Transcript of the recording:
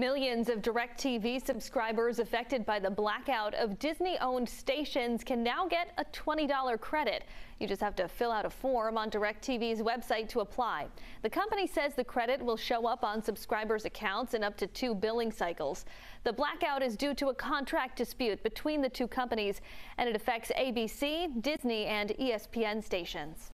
Millions of DirecTV subscribers affected by the blackout of Disney-owned stations can now get a $20 credit. You just have to fill out a form on DirecTV's website to apply. The company says the credit will show up on subscribers' accounts in up to 2 billing cycles. The blackout is due to a contract dispute between the two companies, and it affects ABC, Disney, and ESPN stations.